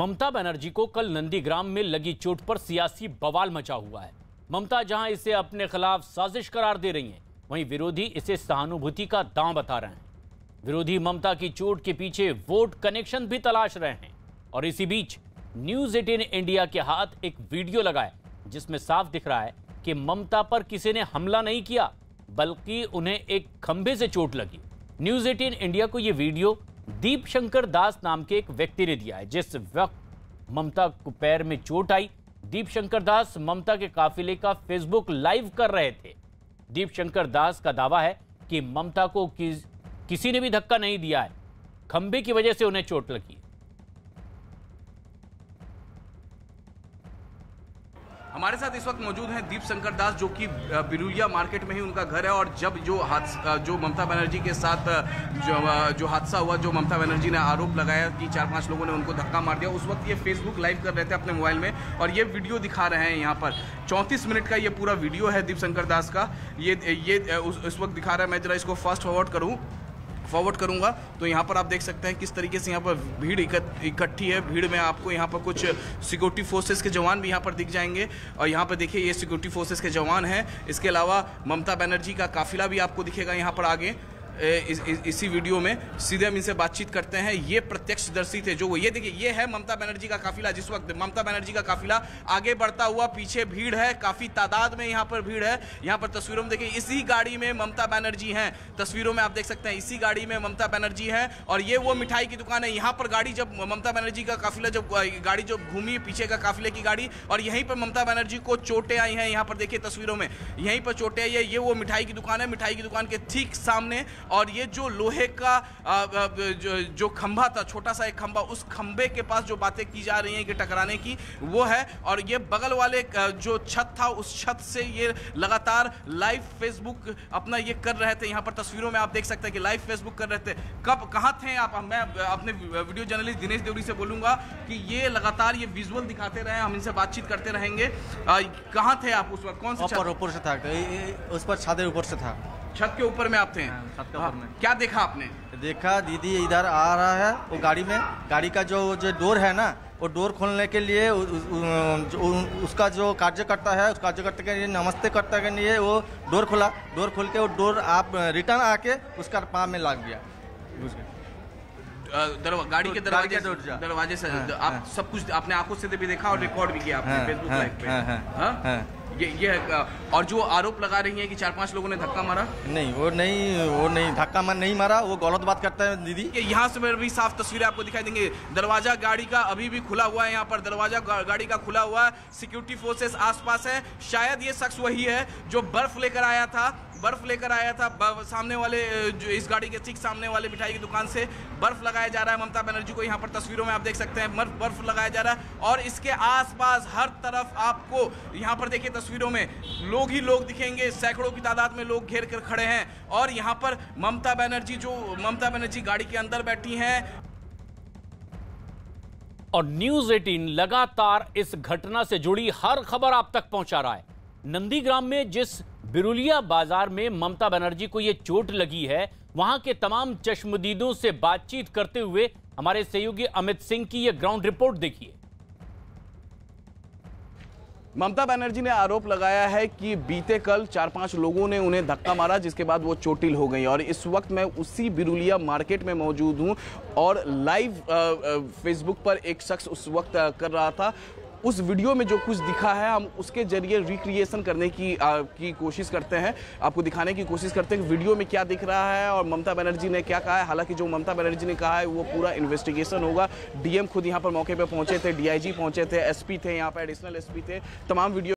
ममता बनर्जी को कल नंदीग्राम में लगी चोट पर सियासी बवाल मचा हुआ है। ममता जहां इसे अपने खिलाफ साजिश करार दे रही हैं, वहीं विरोधी इसे सहानुभूति का दांव बता रहे हैं। विरोधी ममता की चोट के पीछे वोट कनेक्शन भी तलाश रहे हैं। और इसी बीच न्यूज 18 इंडिया के हाथ एक वीडियो लगा है, जिसमें साफ दिख रहा है कि ममता पर किसी ने हमला नहीं किया, बल्कि उन्हें एक खंभे से चोट लगी। न्यूज 18 इंडिया को यह वीडियो दीपशंकर दास नाम के एक व्यक्ति ने दिया है। जिस वक्त ममता को पैर में चोट आई, दीपशंकर दास ममता के काफिले का फेसबुक लाइव कर रहे थे। दीपशंकर दास का दावा है कि ममता को किसी ने भी धक्का नहीं दिया है, खंबे की वजह से उन्हें चोट लगी। हमारे साथ इस वक्त मौजूद हैं दीपशंकर दास, जो कि बिरूलिया मार्केट में ही उनका घर है। और जब जो ममता बनर्जी के साथ जो हादसा हुआ, जो ममता बनर्जी ने आरोप लगाया कि 4-5 लोगों ने उनको धक्का मार दिया, उस वक्त ये फेसबुक लाइव कर रहे थे अपने मोबाइल में, और ये वीडियो दिखा रहे हैं। यहाँ पर 34 मिनट का ये पूरा वीडियो है दीपशंकर दास का। ये उस वक्त दिखा रहा है। मैं जरा इसको फास्ट फॉरवर्ड करूंगा तो यहाँ पर आप देख सकते हैं किस तरीके से यहाँ पर भीड़ इकट्ठी है। भीड़ में आपको यहाँ पर कुछ सिक्योरिटी फोर्सेस के जवान भी यहाँ पर दिख जाएंगे। और यहाँ पर देखिए, ये सिक्योरिटी फोर्सेस के जवान हैं। इसके अलावा ममता बनर्जी का काफिला भी आपको दिखेगा यहाँ पर आगे। इसी वीडियो में सीधे हम इनसे बातचीत करते हैं। ये प्रत्यक्षदर्शी थे, जो ये देखिए, ये है ममता बनर्जी का काफिला। जिस वक्त ममता बनर्जी का काफिला आगे बढ़ता हुआ, पीछे भीड़ है, काफ़ी तादाद में यहाँ पर भीड़ है। यहाँ पर तस्वीरों में देखिए, इसी गाड़ी में ममता बनर्जी हैं। तस्वीरों में आप देख सकते हैं, इसी गाड़ी में ममता बनर्जी हैं। और ये वो मिठाई की दुकान है। यहाँ पर गाड़ी, जब ममता बनर्जी का काफिला, जब गाड़ी जब घूमी पीछे का काफिले की गाड़ी, और यहीं पर ममता बनर्जी को चोटें आई हैं। यहाँ पर देखिए तस्वीरों में, यहीं पर चोटें आई है। ये वो मिठाई की दुकान है, मिठाई की दुकान के ठीक सामने। और ये जो लोहे का जो खंभा था, छोटा सा एक खंभा, उस खंभे के पास जो बातें की जा रही हैं कि टकराने की, वो है। और ये बगल वाले जो छत था, उस छत से ये लगातार लाइव फेसबुक अपना ये कर रहे थे। यहाँ पर तस्वीरों में आप देख सकते हैं कि लाइव फेसबुक कर रहे थे। कब, कहाँ थे आप? मैं अपने वीडियो जर्नलिस्ट दिनेश देवरी से बोलूँगा कि ये लगातार ये विजुअल दिखाते रहे। हम इनसे बातचीत करते रहेंगे। कहाँ थे आप उस वक्त? कौन सा ऊपर से था? उस पर छाते ऊपर से था, छत के ऊपर में आप थे। छत के ऊपर में क्या देखा आपने? देखा दीदी इधर आ रहा है, वो गाड़ी में, गाड़ी का जो डोर है ना, वो डोर खोलने के लिए उसका जो कार्यकर्ता है, उस कार्यकर्ता के लिए नमस्ते करता के लिए वो डोर खोला। डोर खोल के वो डोर आप रिटर्न आके उसका पाँव में लग गया गाड़ी के दरवाजे से। आप सब कुछ आपने आंखों से भी देखा और रिकॉर्ड भी किया आपने फेसबुक लाइव पे। ये और जो आरोप लगा रही है कि 4-5 लोगों ने धक्का मारा, नहीं, वो नहीं धक्का मार नहीं मारा, वो गलत बात करता है दीदी। यहाँ से मेरे भी साफ तस्वीरें आपको दिखाई देंगे। दरवाजा गाड़ी का अभी भी खुला हुआ है। यहाँ पर दरवाजा गाड़ी का खुला हुआ है। सिक्योरिटी फोर्सेस आसपास है। शायद ये शख्स वही है जो बर्फ लेकर आया था सामने वाले, जो इस गाड़ी के ठीक सामने वाले मिठाई की दुकान से बर्फ लगाया जा रहा है ममता बनर्जी को। यहाँ पर तस्वीरों में आप देख सकते हैं बर्फ लगाया जा रहा है। और इसके आसपास हर तरफ आपको यहाँ पर देखिए तस्वीरों में लोग ही लोग दिखेंगे। सैकड़ों की तादाद में लोग घेर कर खड़े हैं। और यहाँ पर ममता बनर्जी गाड़ी के अंदर बैठी हैं। और न्यूज 18 लगातार इस घटना से जुड़ी हर खबर आप तक पहुंचा रहा है। नंदीग्राम में जिस बिरूलिया बाजार में ममता बनर्जी को यह चोट लगी है, वहां के तमाम चश्मदीदों से बातचीत करते हुए हमारे सहयोगी अमित सिंह की यह ग्राउंड रिपोर्ट देखिए। ममता बनर्जी ने आरोप लगाया है कि बीते कल 4-5 लोगों ने उन्हें धक्का मारा, जिसके बाद वो चोटिल हो गई। और इस वक्त मैं उसी बिरूलिया मार्केट में मौजूद हूं और लाइव फेसबुक पर एक शख्स उस वक्त कर रहा था। उस वीडियो में जो कुछ दिखा है, हम उसके जरिए रिक्रिएशन करने की कोशिश करते हैं, आपको दिखाने की कोशिश करते हैं कि वीडियो में क्या दिख रहा है और ममता बनर्जी ने क्या कहा है। हालांकि जो ममता बनर्जी ने कहा है वो पूरा इन्वेस्टिगेशन होगा। डीएम खुद यहाँ पर मौके पर पहुँचे थे, डीआईजी पहुँचे थे, एसपी थे, यहाँ पर एडिशनल एसपी थे। तमाम वीडियो